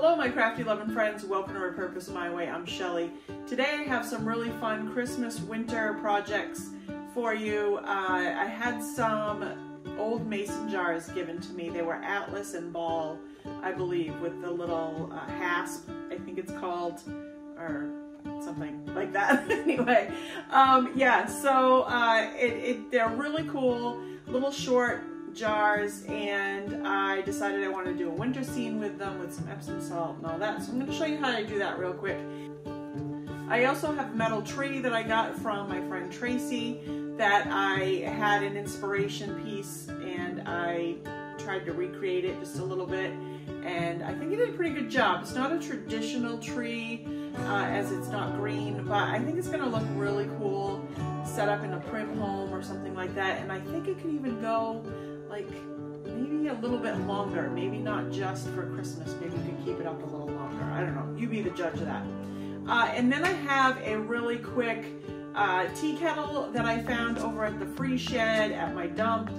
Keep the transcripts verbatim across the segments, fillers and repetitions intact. Hello my crafty loving friends, welcome to Repurpose My Way, I'm Shelly. Today I have some really fun Christmas winter projects for you. Uh, I had some old mason jars given to me. They were Atlas and Ball, I believe, with the little uh, hasp, I think it's called, or something like that. Anyway, um, yeah, so uh, it, it, they're really cool, little short jars, and I decided I wanted to do a winter scene with them with some Epsom salt and all that, so I'm going to show you how to do that real quick. I also have a metal tree that I got from my friend Tracy that I had an inspiration piece and I tried to recreate it just a little bit, and I think it did a pretty good job. It's not a traditional tree uh, as it's not green, but I think it's going to look really cool set up in a prim home or something like that, and I think it could even go like maybe a little bit longer, maybe not just for Christmas, maybe you can keep it up a little longer. I don't know, you be the judge of that. Uh, and then I have a really quick uh, tea kettle that I found over at the free shed at my dump.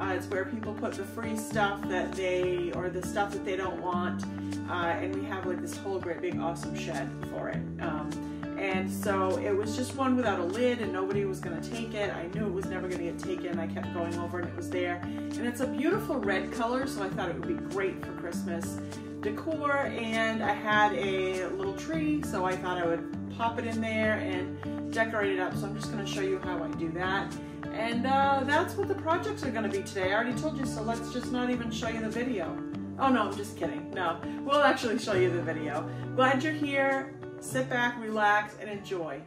Uh, it's where people put the free stuff that they, or the stuff that they don't want, uh, and we have like this whole great big awesome shed for it. Um, And so it was just one without a lid and nobody was going to take it. I knew it was never going to get taken. I kept going over and it was there. And it's a beautiful red color, so I thought it would be great for Christmas decor. And I had a little tree, so I thought I would pop it in there and decorate it up. So I'm just going to show you how I do that. And uh, that's what the projects are going to be today. I already told you, so let's just not even show you the video. Oh no, I'm just kidding. No, we'll actually show you the video. Glad you're here. Sit back, relax, and enjoy.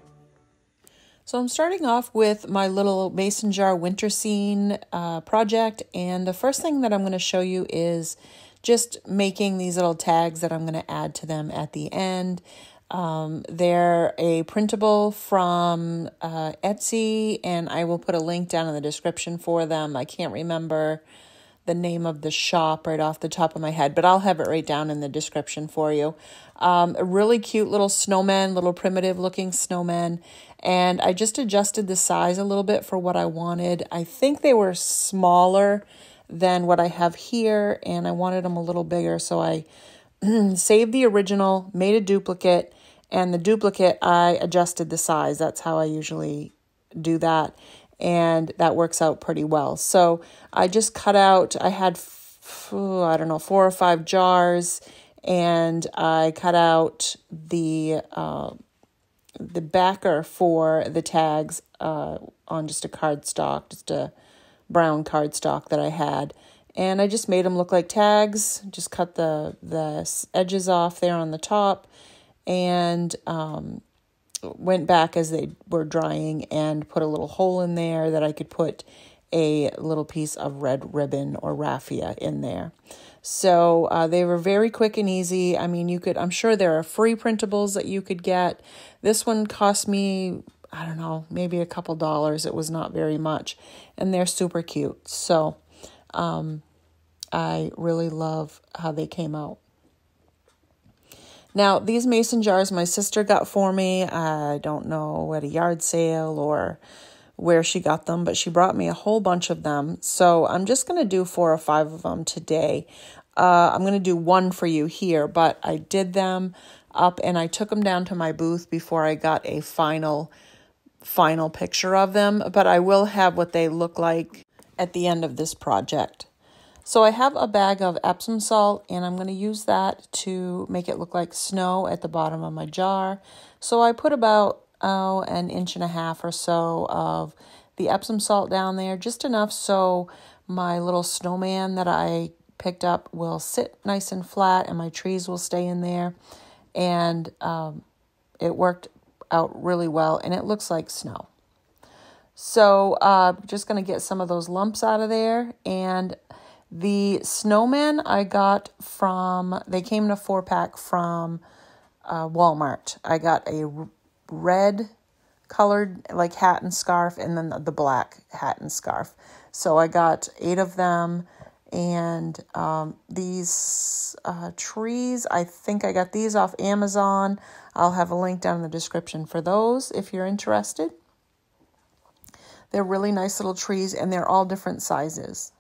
So I'm starting off with my little mason jar winter scene uh, project, and the first thing that I'm going to show you is just making these little tags that I'm going to add to them at the end. Um, they're a printable from uh, Etsy, and I will put a link down in the description for them. I can't remember the name of the shop right off the top of my head, but I'll have it right down in the description for you. Um, a really cute little snowman, little primitive looking snowman. And I just adjusted the size a little bit for what I wanted. I think they were smaller than what I have here, and I wanted them a little bigger. So I saved the original, made a duplicate, and the duplicate I adjusted the size. That's how I usually do that. And that works out pretty well. So I just cut out, I had, f I don't know, four or five jars, and I cut out the, uh, the backer for the tags uh, on just a cardstock, just a brown cardstock that I had. And I just made them look like tags, just cut the, the edges off there on the top, and um, went back as they were drying and put a little hole in there that I could put a little piece of red ribbon or raffia in there. So uh, they were very quick and easy. I mean, you could, I'm sure there are free printables that you could get. This one cost me, I don't know, maybe a couple dollars. It was not very much, and they're super cute. So um, I really love how they came out. Now, these mason jars my sister got for me. I don't know at a yard sale or where she got them, but she brought me a whole bunch of them. So I'm just going to do four or five of them today. Uh, I'm going to do one for you here, but I did them up and I took them down to my booth before I got a final, final picture of them. But I will have what they look like at the end of this project. So I have a bag of Epsom salt, and I'm going to use that to make it look like snow at the bottom of my jar. So I put about oh, an inch and a half or so of the Epsom salt down there, just enough so my little snowman that I picked up will sit nice and flat and my trees will stay in there. And um, it worked out really well, and it looks like snow. So uh, just going to get some of those lumps out of there. And the snowmen I got from, they came in a four pack from uh, Walmart. I got a red colored like hat and scarf, and then the black hat and scarf. So I got eight of them, and um, these uh, trees, I think I got these off Amazon. I'll have a link down in the description for those if you're interested. They're really nice little trees, and they're all different sizes.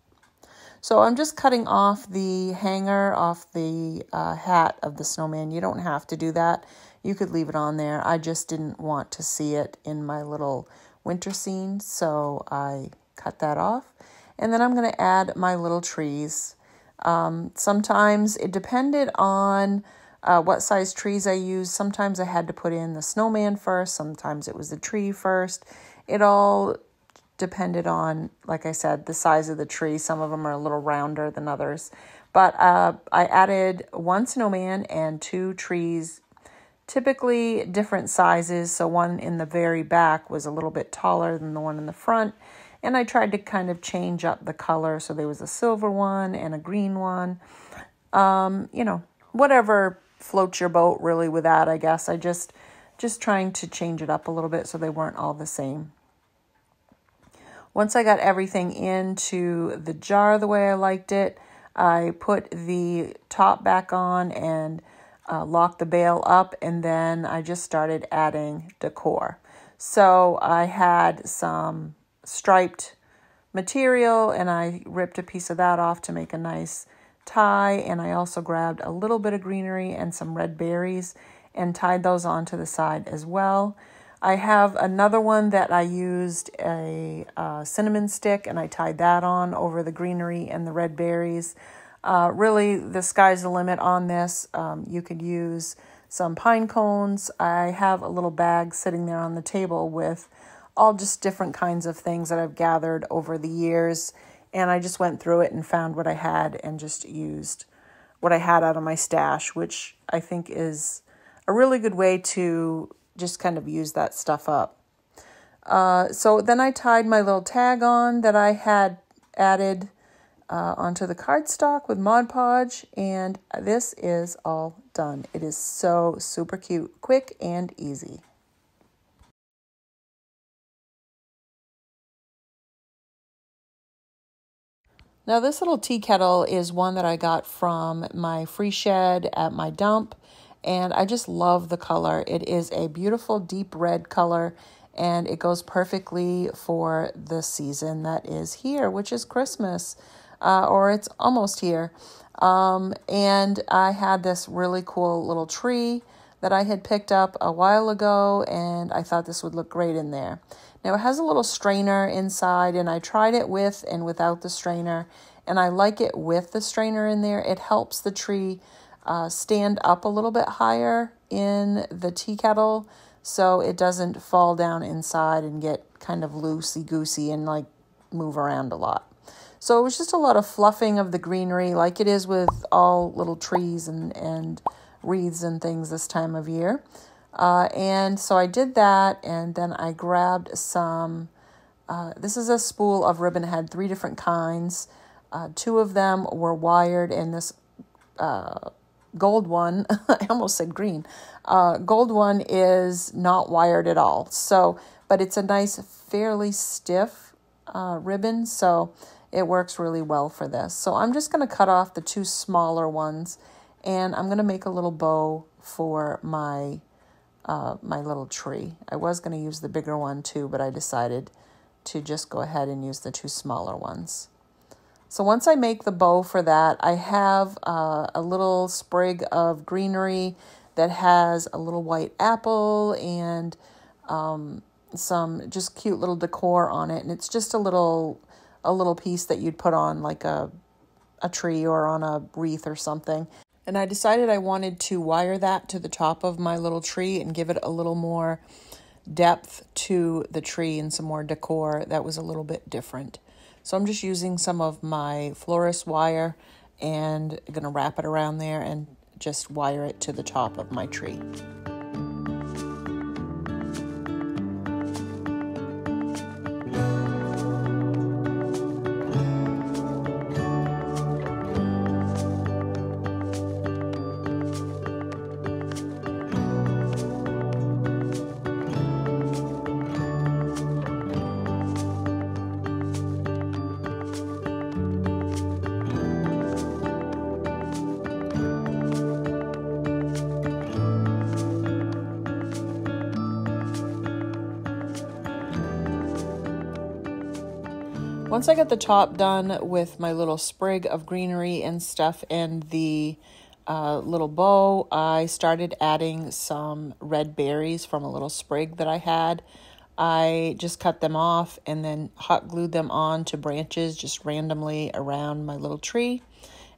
So I'm just cutting off the hanger off the uh, hat of the snowman. You don't have to do that. You could leave it on there. I just didn't want to see it in my little winter scene, so I cut that off. And then I'm going to add my little trees. Um, sometimes it depended on uh, what size trees I used. Sometimes I had to put in the snowman first. Sometimes it was the tree first. It all depended on, like I said, the size of the tree. Some of them are a little rounder than others. But uh, I added one snowman and two trees, typically different sizes. So one in the very back was a little bit taller than the one in the front. And I tried to kind of change up the color. So there was a silver one and a green one. Um, you know, whatever floats your boat really with that, I guess. I just, just trying to change it up a little bit so they weren't all the same. Once I got everything into the jar the way I liked it, I put the top back on and uh, locked the bale up. And then I just started adding decor. So I had some striped material, and I ripped a piece of that off to make a nice tie, and I also grabbed a little bit of greenery and some red berries and tied those onto the side as well. I have another one that I used a uh, cinnamon stick, and I tied that on over the greenery and the red berries. Uh, really, the sky's the limit on this. Um, you could use some pine cones. I have a little bag sitting there on the table with all just different kinds of things that I've gathered over the years. And I just went through it and found what I had and just used what I had out of my stash, which I think is a really good way to just kind of use that stuff up. Uh, so then I tied my little tag on that I had added uh, onto the cardstock with Mod Podge. And this is all done. It is so super cute, quick and easy. Now this little tea kettle is one that I got from my free shed at my dump, and I just love the color. It is a beautiful deep red color, and it goes perfectly for the season that is here, which is Christmas, uh, or it's almost here. Um, and I had this really cool little tree that I had picked up a while ago, and I thought this would look great in there. Now it has a little strainer inside, and I tried it with and without the strainer, and I like it with the strainer in there. It helps the tree uh, stand up a little bit higher in the tea kettle, so it doesn't fall down inside and get kind of loosey-goosey and like move around a lot. So it was just a lot of fluffing of the greenery, like it is with all little trees and, and wreaths and things this time of year. Uh, and so I did that, and then I grabbed some, uh, this is a spool of ribbon. It had three different kinds. Uh, two of them were wired, and this uh, gold one, I almost said green, uh, gold one is not wired at all. So, but it's a nice, fairly stiff uh, ribbon, so it works really well for this. So I'm just going to cut off the two smaller ones, and I'm going to make a little bow for my Uh, my little tree. I was going to use the bigger one too, but I decided to just go ahead and use the two smaller ones. So once I make the bow for that, I have uh, a little sprig of greenery that has a little white apple and um, some just cute little decor on it. And it's just a little, a little piece that you'd put on like a, a tree or on a wreath or something. And I decided I wanted to wire that to the top of my little tree and give it a little more depth to the tree and some more decor that was a little bit different. So I'm just using some of my florist wire and going to wrap it around there and just wire it to the top of my tree. Once I got the top done with my little sprig of greenery and stuff and the uh, little bow, I started adding some red berries from a little sprig that I had. I just cut them off and then hot glued them on to branches just randomly around my little tree.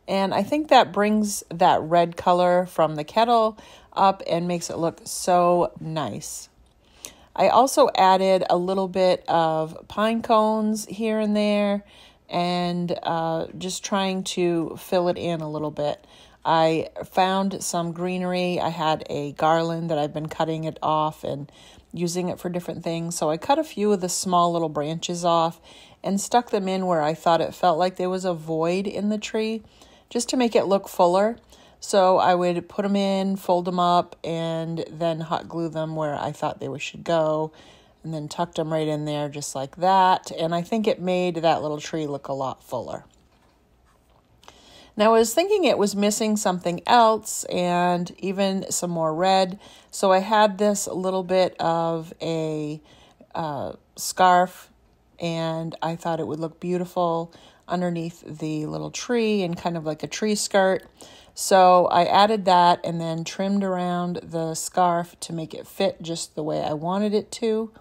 And I think that brings that red color from the kettle up and makes it look so nice. I also added a little bit of pine cones here and there and uh, just trying to fill it in a little bit. I found some greenery. I had a garland that I've been cutting it off and using it for different things. So I cut a few of the small little branches off and stuck them in where I thought it felt like there was a void in the tree, just to make it look fuller. So I would put them in, fold them up, and then hot glue them where I thought they should go, and then tucked them right in there just like that. And I think it made that little tree look a lot fuller. Now I was thinking it was missing something else and even some more red. So I had this little bit of a uh, scarf, and I thought it would look beautiful underneath the little tree and kind of like a tree skirt. So I added that and then trimmed around the scarf to make it fit just the way I wanted it to.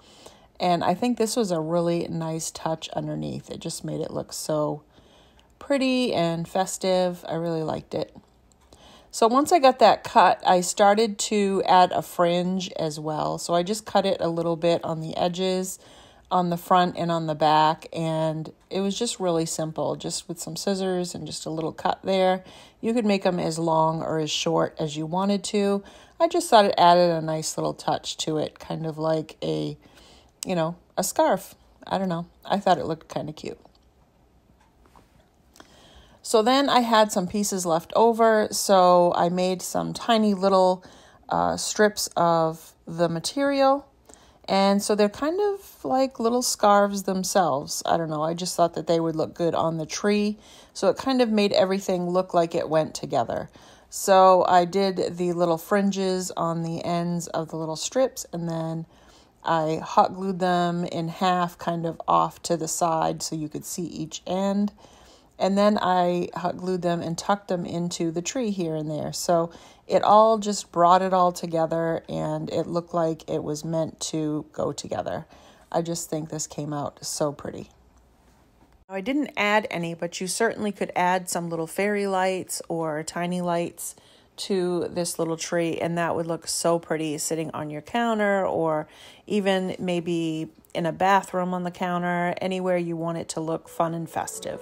And I think this was a really nice touch underneath. It just made it look so pretty and festive. I really liked it. So once I got that cut, I started to add a fringe as well. So I just cut it a little bit on the edges, on the front and on the back, and it was just really simple, just with some scissors and just a little cut there. You could make them as long or as short as you wanted to. I just thought it added a nice little touch to it, kind of like a, you know, a scarf. I don't know. I thought it looked kind of cute. So then I had some pieces left over, so I made some tiny little uh, strips of the material. And so they're kind of like little scarves themselves. I don't know, I just thought that they would look good on the tree. So it kind of made everything look like it went together. So I did the little fringes on the ends of the little strips, and then I hot glued them in half, kind of off to the side so you could see each end. And then I hot glued them and tucked them into the tree here and there. So it all just brought it all together, and it looked like it was meant to go together. I just think this came out so pretty. I didn't add any, but you certainly could add some little fairy lights or tiny lights to this little tree, and that would look so pretty sitting on your counter, or even maybe in a bathroom on the counter, anywhere you want it to look fun and festive.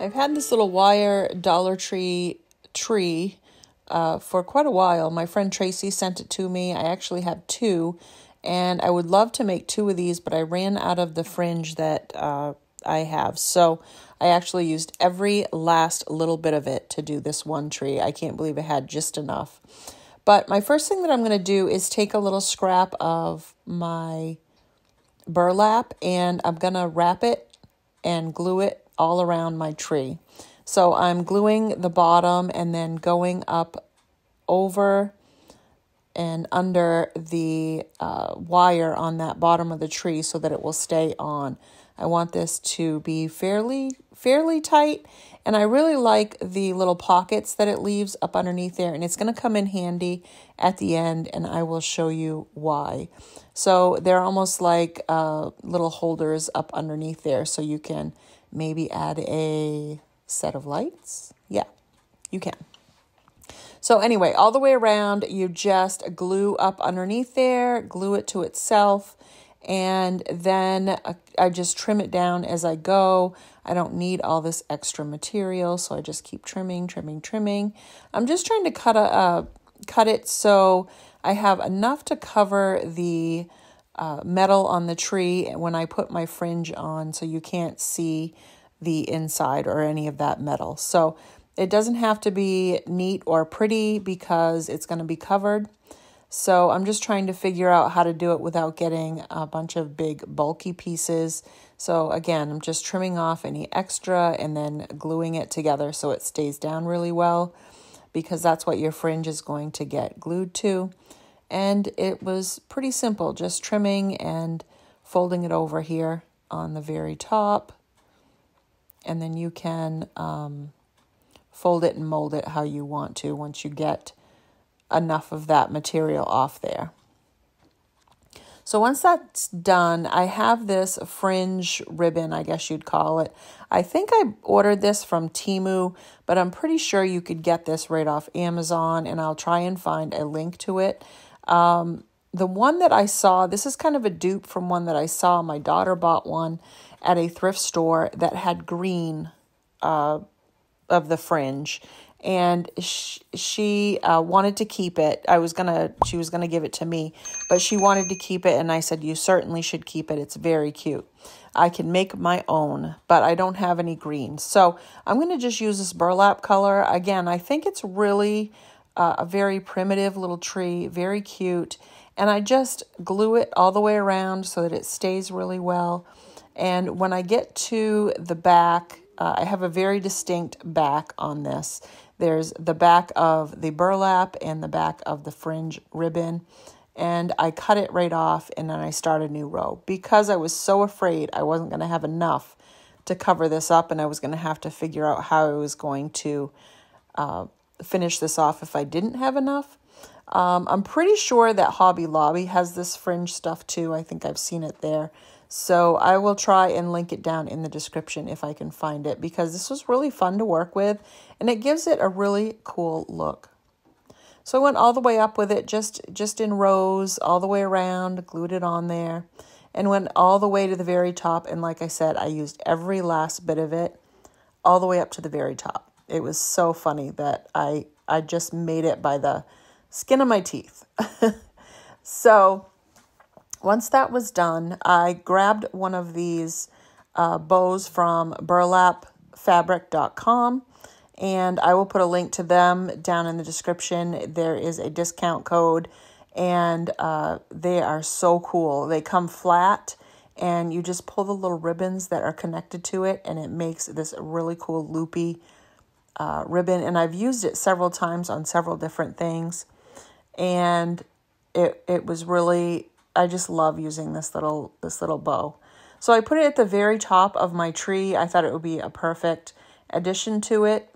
I've had this little wire Dollar Tree tree uh, for quite a while. My friend Tracy sent it to me. I actually have two, and I would love to make two of these, but I ran out of the fringe that uh, I have. So I actually used every last little bit of it to do this one tree. I can't believe I had just enough. But my first thing that I'm going to do is take a little scrap of my burlap, and I'm going to wrap it and glue it all around my tree. So I'm gluing the bottom and then going up over and under the uh, wire on that bottom of the tree so that it will stay on. I want this to be fairly fairly tight, and I really like the little pockets that it leaves up underneath there, and it's going to come in handy at the end, and I will show you why. So they're almost like uh, little holders up underneath there, so you can Maybe add a set of lights. Yeah, you can. So anyway, all the way around, you just glue up underneath there, glue it to itself, and then I just trim it down as I go. I don't need all this extra material, so I just keep trimming, trimming, trimming. I'm just trying to cut a uh, cut it so I have enough to cover the uh, metal on the tree when I put my fringe on, so you can't see the inside or any of that metal. So it doesn't have to be neat or pretty because it's going to be covered. So I'm just trying to figure out how to do it without getting a bunch of big bulky pieces. So again, I'm just trimming off any extra and then gluing it together so it stays down really well, because that's what your fringe is going to get glued to. And it was pretty simple, just trimming and folding it over here on the very top. And then you can um, fold it and mold it how you want to once you get enough of that material off there. So once that's done, I have this fringe ribbon, I guess you'd call it. I think I ordered this from Temu, but I'm pretty sure you could get this right off Amazon, and I'll try and find a link to it. Um, the one that I saw, this is kind of a dupe from one that I saw. My daughter bought one at a thrift store that had green uh, of the fringe, and she, she uh, wanted to keep it. I was gonna, she was gonna give it to me, but she wanted to keep it, and I said, you certainly should keep it. It's very cute. I can make my own, but I don't have any green. So I'm gonna just use this burlap color. Again, I think it's really uh, a very primitive little tree, very cute. And I just glue it all the way around so that it stays really well. And when I get to the back, uh, I have a very distinct back on this. There's the back of the burlap and the back of the fringe ribbon, and I cut it right off, and then I start a new row because I was so afraid I wasn't going to have enough to cover this up, and I was going to have to figure out how I was going to uh, finish this off if I didn't have enough. Um, I'm pretty sure that Hobby Lobby has this fringe stuff too. I think I've seen it there. So I will try and link it down in the description if I can find it, because this was really fun to work with and it gives it a really cool look. So I went all the way up with it, just, just in rows, all the way around, glued it on there, and went all the way to the very top. And like I said, I used every last bit of it all the way up to the very top. It was so funny that I, I just made it by the skin of my teeth. So once that was done, I grabbed one of these uh, bows from burlap fabric dot com, and I will put a link to them down in the description. There is a discount code, and uh, they are so cool. They come flat, and you just pull the little ribbons that are connected to it, and it makes this really cool loopy uh, ribbon. And I've used it several times on several different things, and it, it was really... I just love using this little this little bow. So I put it at the very top of my tree. I thought it would be a perfect addition to it.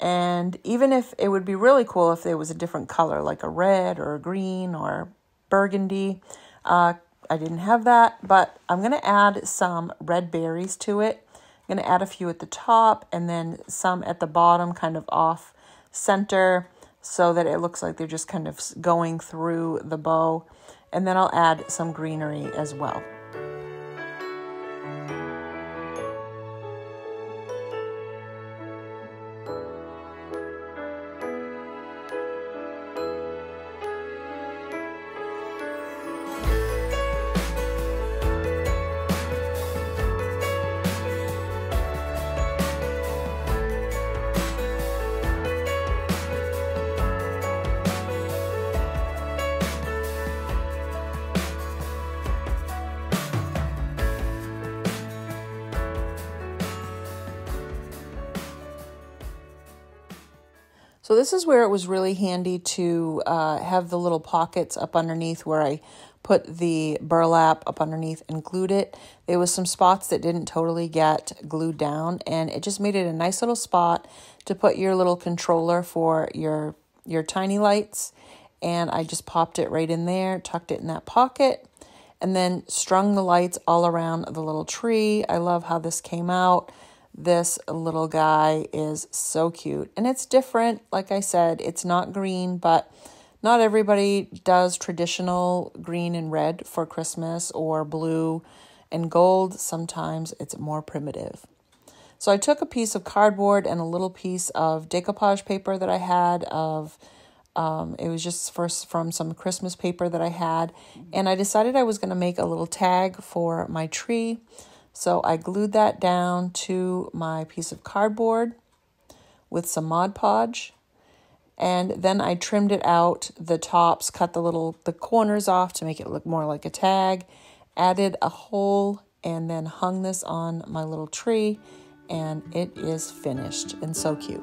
And even if it would be really cool if there was a different color, like a red or a green or burgundy, uh, I didn't have that, but I'm gonna add some red berries to it. I'm gonna add a few at the top and then some at the bottom, kind of off center, so that it looks like they're just kind of going through the bow. And then I'll add some greenery as well. So this is where it was really handy to uh, have the little pockets up underneath where I put the burlap up underneath and glued it. There was some spots that didn't totally get glued down, and it just made it a nice little spot to put your little controller for your, your tiny lights. And I just popped it right in there, tucked it in that pocket. and then strung the lights all around the little tree. I love how this came out. This little guy is so cute, and it's different. Like I said, it's not green, but not everybody does traditional green and red for Christmas or blue and gold. Sometimes it's more primitive. So I took a piece of cardboard and a little piece of decoupage paper that I had of, um, it was just first from some Christmas paper that I had, and I decided I was going to make a little tag for my tree. So I glued that down to my piece of cardboard with some Mod Podge, and then I trimmed it out, the tops, cut the little, the corners off to make it look more like a tag, added a hole, and then hung this on my little tree. And it is finished and so cute.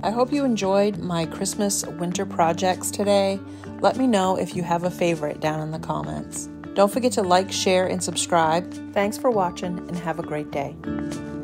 I hope you enjoyed my Christmas winter projects today. Let me know if you have a favorite down in the comments. Don't forget to like, share, and subscribe. Thanks for watching, and have a great day.